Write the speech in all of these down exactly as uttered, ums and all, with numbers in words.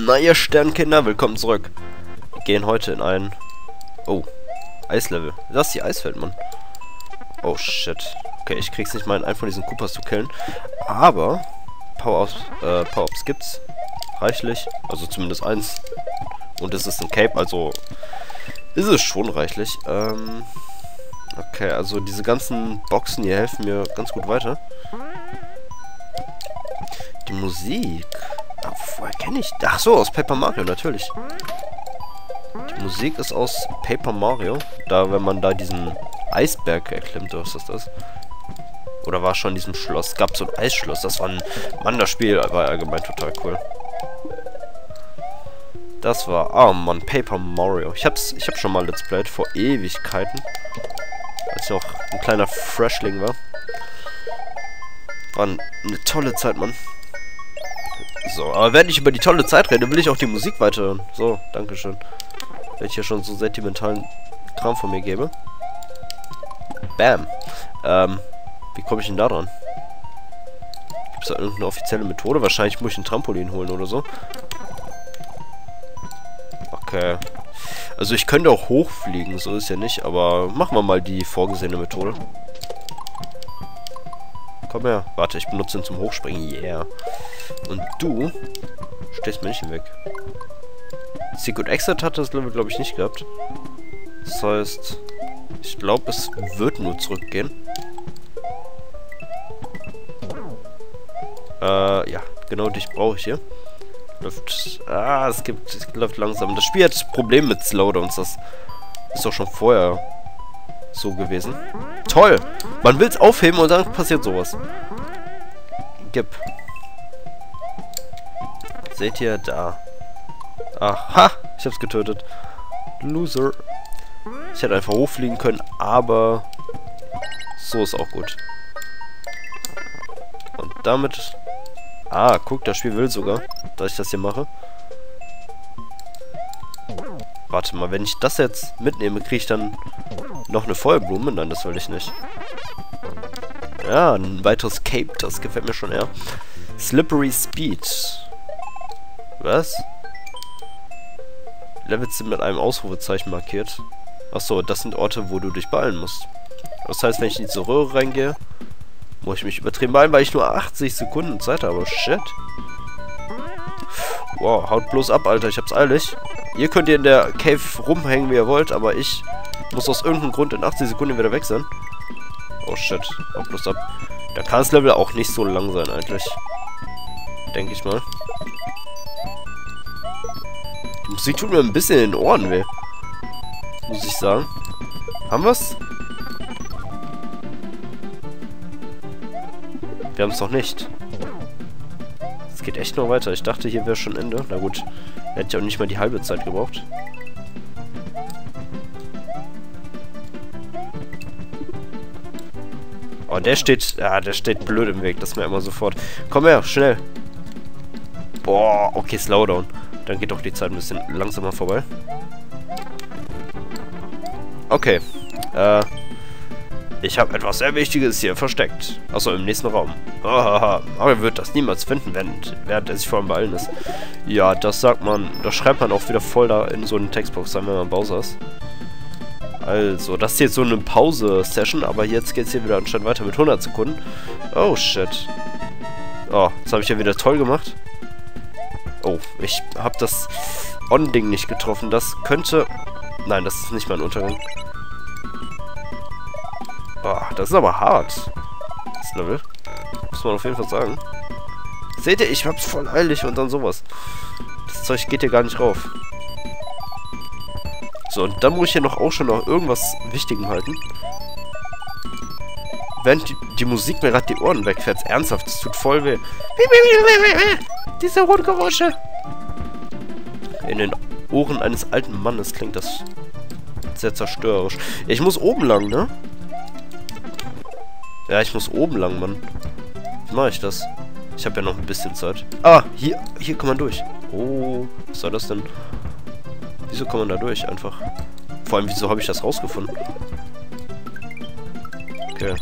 Na ihr Sternkinder, willkommen zurück. Wir gehen heute in einen... Oh, Eislevel. Das ist die Eiswelt, Mann. Oh, shit. Okay, ich krieg's nicht mal in einen von diesen Koopas zu killen. Aber Power-Ups äh, Power gibt's. Reichlich. Also zumindest eins. Und es ist ein Cape, also ist es schon reichlich. Ähm... Okay, also diese ganzen Boxen hier helfen mir ganz gut weiter. Die Musik... Oh, woher kenne ich? Ach so, aus Paper Mario, natürlich. Die Musik ist aus Paper Mario. Da, wenn man da diesen Eisberg erklimmt, was ist das? Oder war schon in diesem Schloss? Gab so ein Eisschloss. Das war ein Mann, das Spiel war allgemein total cool. Das war... Ah, oh Mann, Paper Mario. Ich hab's, ich hab schon mal Let's Played vor Ewigkeiten. Als ich noch ein kleiner Freshling war. War eine tolle Zeit, Mann. So, aber wenn ich über die tolle Zeit rede, will ich auch die Musik weiterhören. So, dankeschön. Wenn ich hier schon so sentimentalen Kram von mir gebe. Bam. Ähm, wie komme ich denn da dran? Gibt es da irgendeine offizielle Methode? Wahrscheinlich muss ich ein Trampolin holen oder so. Okay. Also ich könnte auch hochfliegen, so ist ja nicht, aber machen wir mal die vorgesehene Methode. Komm her. Warte, ich benutze ihn zum Hochspringen. Yeah. Und du stehst mir nicht hinweg. Secret Exit hat das Level, glaube ich, nicht gehabt. Das heißt, ich glaube, es wird nur zurückgehen. Äh, ja. Genau dich brauche ich hier. Läuft... Ah, es gibt... Es läuft langsam. Das Spiel hat das Problem mit Slowdowns. Das ist doch schon vorher so gewesen. Toll! Man will's aufheben und dann passiert sowas. Gib. Seht ihr da? Aha! Ich hab's getötet. Loser. Ich hätte einfach hochfliegen können, aber so ist auch gut. Und damit... Ah, guck, das Spiel will sogar, dass ich das hier mache. Warte mal, wenn ich das jetzt mitnehme, kriege ich dann noch eine Feuerblume? Nein, das will ich nicht. Ja, ein weiteres Cape, das gefällt mir schon eher. Slippery Speed. Was? Levels sind mit einem Ausrufezeichen markiert. Achso, das sind Orte, wo du dich beeilen musst. Das heißt, wenn ich in diese Röhre reingehe, muss ich mich übertrieben beeilen, weil ich nur achtzig Sekunden Zeit habe. Shit. Wow, haut bloß ab, Alter, ich hab's eilig. Ihr könnt hier in der Cave rumhängen, wie ihr wollt, aber ich muss aus irgendeinem Grund in achtzig Sekunden wieder weg sein. Oh shit, haut bloß ab. Da kann das Level auch nicht so lang sein, eigentlich. Denke ich mal. Die Musik tut mir ein bisschen in den Ohren weh. Muss ich sagen. Haben wir's? Wir haben's noch nicht. Es geht echt noch weiter. Ich dachte, hier wäre schon Ende. Na gut, hätte ich auch nicht mal die halbe Zeit gebraucht. Oh, der steht... Ah, der steht blöd im Weg. Das merkt man sofort. Komm her, schnell. Boah, okay, Slowdown. Dann geht doch die Zeit ein bisschen langsamer vorbei. Okay. Äh... Ich habe etwas sehr Wichtiges hier versteckt. Achso, im nächsten Raum. Hahaha, Mario wird das niemals finden, während, während er sich vor allem beeilen ist. Ja, das sagt man, das schreibt man auch wieder voll da in so eine Textbox rein, wenn man Bowser ist. Also, das ist jetzt so eine Pause-Session, aber jetzt geht's hier wieder anscheinend weiter mit hundert Sekunden. Oh, shit. Oh, das habe ich ja wieder toll gemacht. Oh, ich habe das On-Ding nicht getroffen. Das könnte... Nein, das ist nicht mein Untergang. Oh, das ist aber hart. Das Level. Muss man auf jeden Fall sagen. Seht ihr, ich hab's voll eilig und dann sowas. Das Zeug geht hier gar nicht rauf. So, und dann muss ich hier noch auch schon noch irgendwas Wichtigem halten. Während die, die Musik mir gerade die Ohren wegfährt. Ernsthaft, das tut voll weh. Diese Rundgeräusche. In den Ohren eines alten Mannes klingt das sehr zerstörerisch. Ich muss oben lang, ne? Ja, ich muss oben lang, Mann. Wie mache ich das? Ich habe ja noch ein bisschen Zeit. Ah, hier, hier kann man durch. Oh, was soll das denn? Wieso kann man da durch einfach? Vor allem, wieso habe ich das rausgefunden? Okay.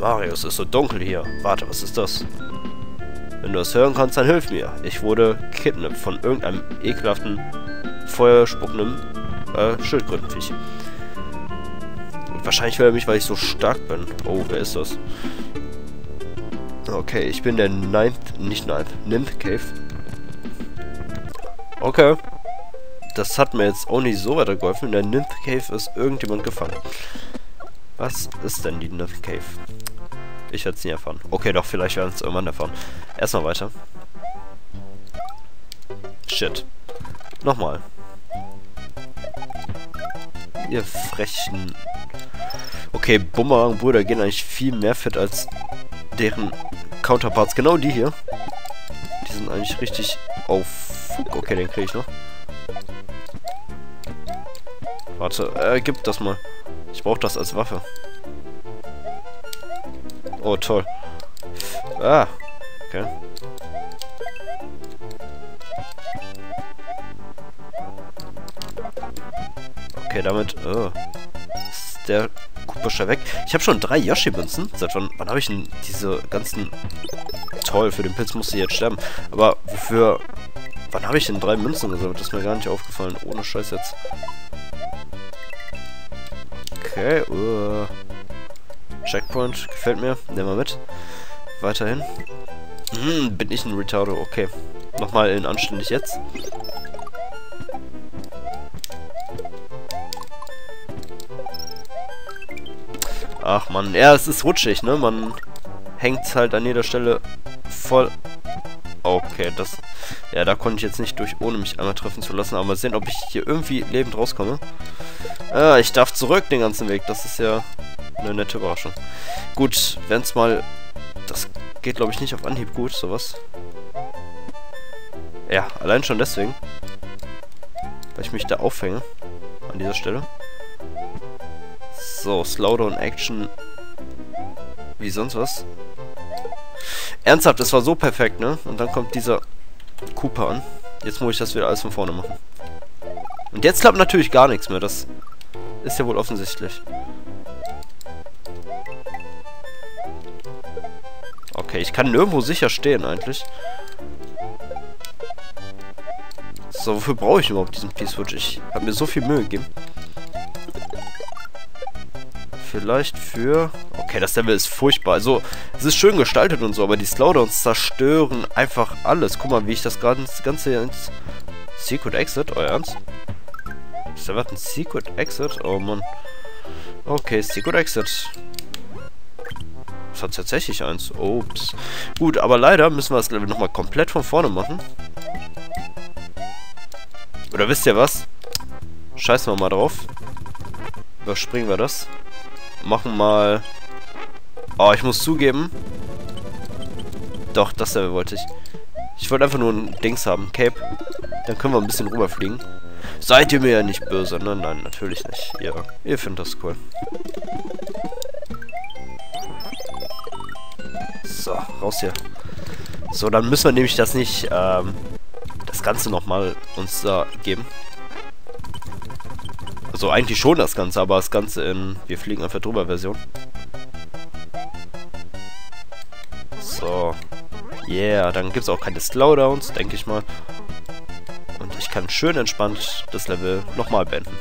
Mario, es ist so dunkel hier. Warte, was ist das? Wenn du es hören kannst, dann hilf mir. Ich wurde kidnappt von irgendeinem ekelhaften, feuerspuckenden äh, Schildkrötenviech. Wahrscheinlich will er mich, weil ich so stark bin. Oh, wer ist das? Okay, ich bin der Ninth, nicht Ninth, Ninth Cave. Okay. Das hat mir jetzt auch nicht so weitergeholfen. In der Ninth Cave ist irgendjemand gefangen. Was ist denn die Ninth Cave? Ich werde es nie erfahren. Okay, doch, vielleicht werden wir es irgendwann erfahren. Erstmal weiter. Shit. Nochmal. Ihr frechen... Okay, Bumerang-Brüder gehen eigentlich viel mehr fit als deren Counterparts. Genau die hier. Die sind eigentlich richtig auf... Okay, den kriege ich noch. Warte, äh, gib das mal. Ich brauche das als Waffe. Oh, toll. Ah, okay. Okay, damit... Oh. Ist der Koopa weg? Ich habe schon drei Yoshi-Münzen. Seit wann, wann habe ich denn diese ganzen... Toll, für den Pilz musste ich jetzt sterben. Aber wofür... Wann habe ich denn drei Münzen gesammelt? Das ist mir gar nicht aufgefallen. Ohne Scheiß jetzt. Okay, uh. Checkpoint, gefällt mir. Nehmen wir mit. Weiterhin. Hm, bin ich ein Retardo. Okay. Nochmal in anständig jetzt. Ach man, ja, es ist rutschig, ne? Man hängt halt an jeder Stelle voll... Okay, das... Ja, da konnte ich jetzt nicht durch, ohne mich einmal treffen zu lassen. Aber mal sehen, ob ich hier irgendwie lebend rauskomme. Ah, ich darf zurück den ganzen Weg. Das ist ja... eine nette Überraschung. Gut, wenn's mal... Das geht, glaube ich, nicht auf Anhieb gut, sowas. Ja, allein schon deswegen. Weil ich mich da aufhänge. An dieser Stelle. So, Slowdown Action. Wie sonst was. Ernsthaft, das war so perfekt, ne? Und dann kommt dieser Koopa an. Jetzt muss ich das wieder alles von vorne machen. Und jetzt klappt natürlich gar nichts mehr. Das ist ja wohl offensichtlich. Okay, ich kann nirgendwo sicher stehen eigentlich. So, wofür brauche ich überhaupt diesen Peacewitch? Ich habe mir so viel Mühe gegeben. Vielleicht für... Okay, das Level ist furchtbar. Also, es ist schön gestaltet und so, aber die Slowdowns zerstören einfach alles. Guck mal, wie ich das gerade das Ganze hier ins... Secret Exit? Euer Ernst? Ist da was? Ein Secret Exit? Oh, Mann. Okay, Secret Exit. Das hat tatsächlich eins. Ups. Gut, aber leider müssen wir das Level nochmal komplett von vorne machen. Oder wisst ihr was? Scheißen wir mal drauf. Überspringen wir das. Machen mal... Oh, ich muss zugeben. Doch, das Level wollte ich. Ich wollte einfach nur ein Dings haben. Cape. Dann können wir ein bisschen rüberfliegen. Seid ihr mir ja nicht böse. Nein, nein, natürlich nicht. Ja, ihr findet das cool. So, raus hier. So, dann müssen wir nämlich das nicht, ähm, das Ganze nochmal uns da äh, geben. Also eigentlich schon das Ganze, aber das Ganze in wir fliegen einfach drüber Version. So. Yeah, dann gibt es auch keine Slowdowns, denke ich mal. Und ich kann schön entspannt das Level nochmal beenden.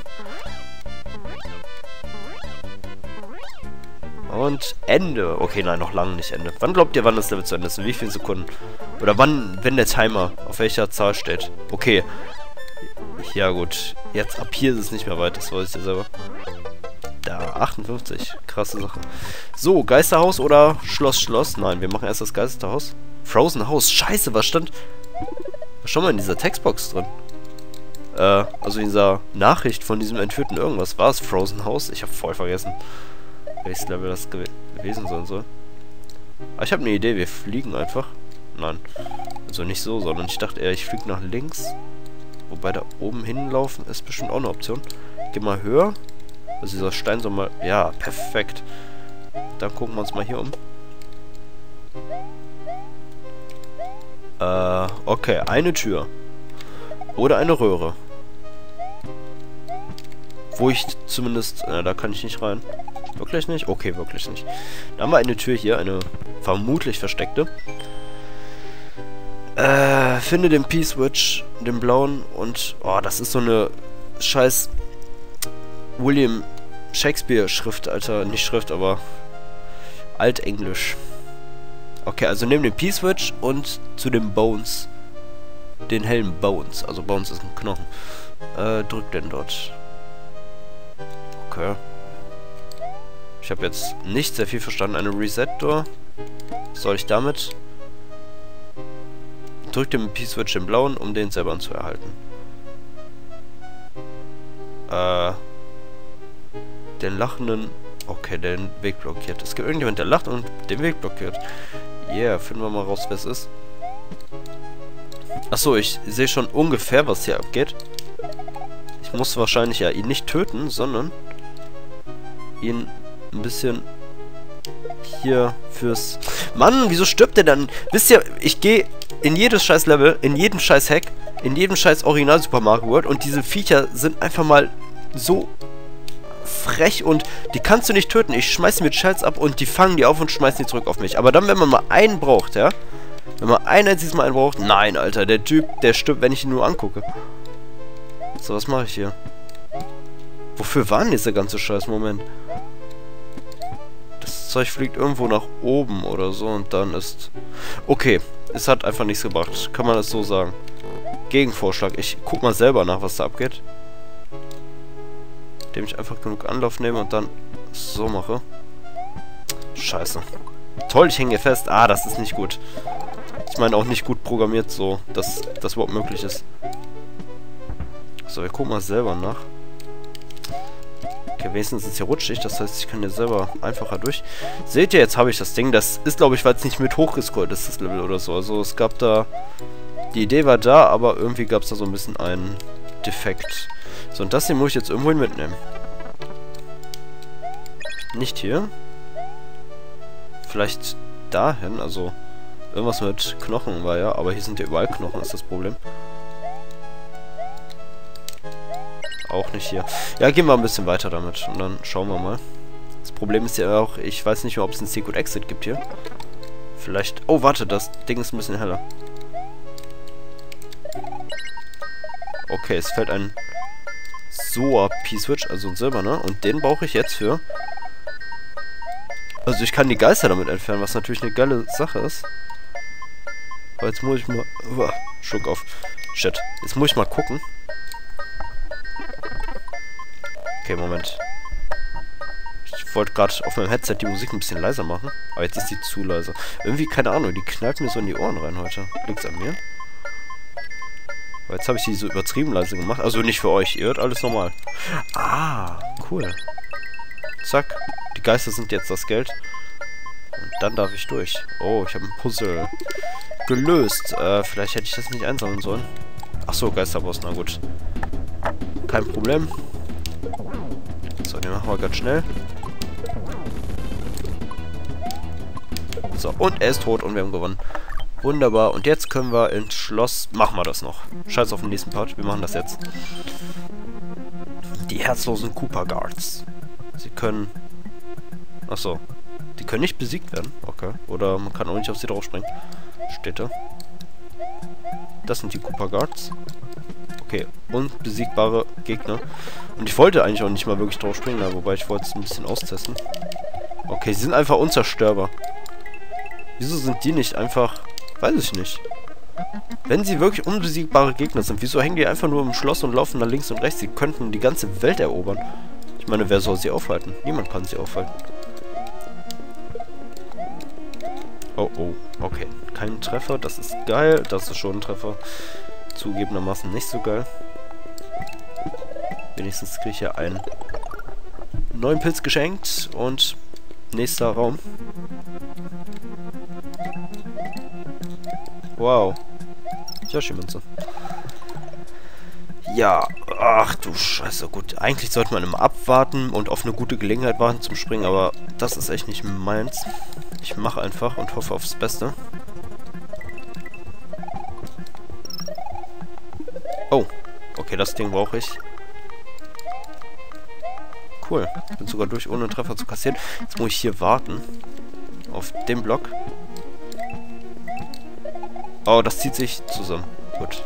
Und Ende. Okay, nein, noch lange nicht Ende. Wann glaubt ihr, wann das Level zu Ende ist? In wie vielen Sekunden? Oder wann, wenn der Timer auf welcher Zahl steht? Okay. Ja gut. Jetzt ab hier ist es nicht mehr weit. Das weiß ich ja selber. Da, achtundfünfzig. Krasse Sache. So, Geisterhaus oder Schloss, Schloss? Nein, wir machen erst das Geisterhaus. Frozen House. Scheiße, was stand... Was stand mal in dieser Textbox drin? Äh, also in dieser Nachricht von diesem entführten irgendwas. War es Frozen House? Ich habe voll vergessen. Welches Level das gew gewesen sein soll. Ah, ich habe eine Idee, wir fliegen einfach. Nein. Also nicht so, sondern ich dachte eher, ich fliege nach links. Wobei da oben hinlaufen ist bestimmt auch eine Option. Geh mal höher. Also dieser Stein soll mal... Ja, perfekt. Dann gucken wir uns mal hier um. Äh, okay. Eine Tür. Oder eine Röhre. Wo ich zumindest... Äh, da kann ich nicht rein. Wirklich nicht? Okay, wirklich nicht. Da haben wir eine Tür hier, eine vermutlich versteckte. Äh, finde den P-Switch, den blauen, und... Oh, das ist so eine scheiß William Shakespeare-Schrift, Alter. Nicht Schrift, aber Altenglisch. Okay, also nehmen den P-Switch und zu den Bones. Den hellen Bones. Also Bones ist ein Knochen. Äh, drück den dort. Okay. Ich habe jetzt nicht sehr viel verstanden. Eine Reset-Door. Was soll ich damit? Drück den P-Switch, den blauen, um den selber zu erhalten. Äh. Den lachenden... Okay, den Weg blockiert. Es gibt irgendjemand, der lacht und den Weg blockiert. Yeah, finden wir mal raus, wer es ist. Achso, ich sehe schon ungefähr, was hier abgeht. Ich muss wahrscheinlich ja ihn nicht töten, sondern ihn ein bisschen hier fürs... Mann, wieso stirbt der dann? Wisst ihr, ich gehe in jedes scheiß Level, in jedem scheiß Hack, in jedem scheiß Original Super Mario World und diese Viecher sind einfach mal so... frech und die kannst du nicht töten. Ich schmeiße mir Shells ab und die fangen die auf und schmeißen die zurück auf mich. Aber dann, wenn man mal einen braucht, ja? Wenn man ein einziges Mal einen braucht. Nein, Alter, der Typ, der stirbt, wenn ich ihn nur angucke. So, was mache ich hier? Wofür war denn dieser ganze Scheiß? Moment. Das Zeug fliegt irgendwo nach oben oder so und dann ist... Okay, es hat einfach nichts gebracht. Kann man das so sagen? Gegenvorschlag. Ich guck mal selber nach, was da abgeht. Indem ich einfach genug Anlauf nehme und dann so mache. Scheiße. Toll, ich hänge hier fest. Ah, das ist nicht gut. Ich meine auch nicht gut programmiert so, dass das überhaupt möglich ist. So, wir gucken mal selber nach. Okay, wenigstens ist es hier rutschig. Das heißt, ich kann hier selber einfacher durch. Seht ihr, jetzt habe ich das Ding. Das ist, glaube ich, weil es nicht mit hochgescrollt ist, das Level oder so. Also es gab da... Die Idee war da, aber irgendwie gab es da so ein bisschen einen Defekt. So, und das hier muss ich jetzt irgendwohin mitnehmen. Nicht hier. Vielleicht dahin, also... Irgendwas mit Knochen war ja, aber hier sind ja überall Knochen, ist das Problem. Auch nicht hier. Ja, gehen wir ein bisschen weiter damit und dann schauen wir mal. Das Problem ist ja auch, ich weiß nicht mehr, ob es einen Secret Exit gibt hier. Vielleicht... Oh, warte, das Ding ist ein bisschen heller. Okay, es fällt ein... So, P-Switch, also ein silberner. Und den brauche ich jetzt für... Also ich kann die Geister damit entfernen, was natürlich eine geile Sache ist. Aber jetzt muss ich mal... Uah, Schluck auf. Shit. Jetzt muss ich mal gucken. Okay, Moment. Ich wollte gerade auf meinem Headset die Musik ein bisschen leiser machen. Aber jetzt ist die zu leise. Irgendwie, keine Ahnung, die knallt mir so in die Ohren rein heute. Liegt's an mir? Aber jetzt habe ich die so übertrieben leise gemacht. Also nicht für euch, ihr hört alles normal. Ah, cool. Zack. Die Geister sind jetzt das Geld. Und dann darf ich durch. Oh, ich habe ein Puzzle gelöst. Äh, vielleicht hätte ich das nicht einsammeln sollen. Achso, Geisterboss, na gut. Kein Problem. So, den machen wir ganz schnell. So, und er ist tot und wir haben gewonnen. Wunderbar. Und jetzt können wir ins Schloss... Machen wir das noch. Scheiß auf den nächsten Part. Wir machen das jetzt. Die herzlosen Koopa Guards. Sie können... Achso. Die können nicht besiegt werden. Okay. Oder man kann auch nicht auf sie drauf springen. Steht da. Das sind die Koopa Guards. Okay. Unbesiegbare Gegner. Und ich wollte eigentlich auch nicht mal wirklich drauf springen. Wobei ich wollte es ein bisschen austesten. Okay. Sie sind einfach unzerstörbar. Wieso sind die nicht einfach... Weiß ich nicht. Wenn sie wirklich unbesiegbare Gegner sind, wieso hängen die einfach nur im Schloss und laufen nach links und rechts? Sie könnten die ganze Welt erobern. Ich meine, wer soll sie aufhalten? Niemand kann sie aufhalten. Oh, oh. Okay. Kein Treffer. Das ist geil. Das ist schon ein Treffer. Zugegebenermaßen nicht so geil. Wenigstens kriege ich ja einen neuen Pilz geschenkt. Und nächster Raum. Wow. Yoshi-Münze. Ja, ach du Scheiße, gut. Eigentlich sollte man immer abwarten und auf eine gute Gelegenheit warten zum Springen, aber das ist echt nicht meins. Ich mache einfach und hoffe aufs Beste. Oh, okay, das Ding brauche ich. Cool, ich bin sogar durch, ohne einen Treffer zu kassieren. Jetzt muss ich hier warten. Auf dem Block. Oh, das zieht sich zusammen. Gut.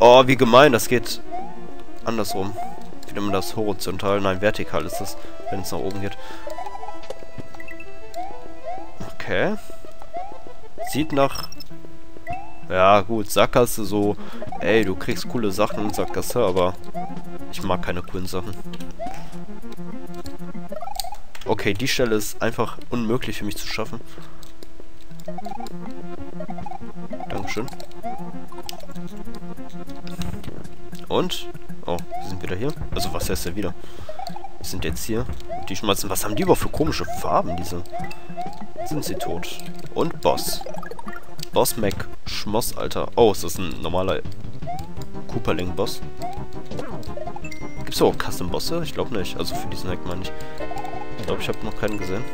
Oh, wie gemein. Das geht andersrum. Wie nennt man das? Horizontal? Nein, vertikal ist das, wenn es nach oben geht. Okay. Sieht nach... Ja, gut. Sackgasse so... Ey, du kriegst coole Sachen in Sackgasse, aber... Ich mag keine coolen Sachen. Okay, die Stelle ist einfach unmöglich für mich zu schaffen. Dankeschön. Und? Oh, wir sind wieder hier. Also, was heißt denn wieder? Wir sind jetzt hier. Die schmeißen. Was haben die überhaupt für komische Farben, diese? Sind sie tot? Und Boss. Boss Mac Schmoss, Alter. Oh, ist das ein normaler Cooperling-Boss? Gibt's auch Custom-Bosse? Ich glaube nicht. Also, für diesen Hack mal nicht. Ich glaube, ich habe noch keinen gesehen.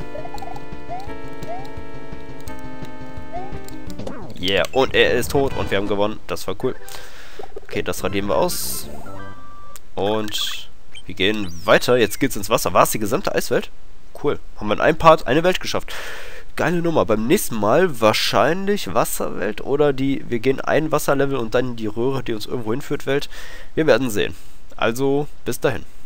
Yeah, und er ist tot und wir haben gewonnen. Das war cool. Okay, das radieren wir aus. Und wir gehen weiter. Jetzt geht's ins Wasser. War es die gesamte Eiswelt? Cool. Haben wir in einem Part eine Welt geschafft. Geile Nummer. Beim nächsten Mal wahrscheinlich Wasserwelt oder die... Wir gehen ein Wasserlevel und dann die Röhre, die uns irgendwo hinführt, Welt. Wir werden sehen. Also, bis dahin.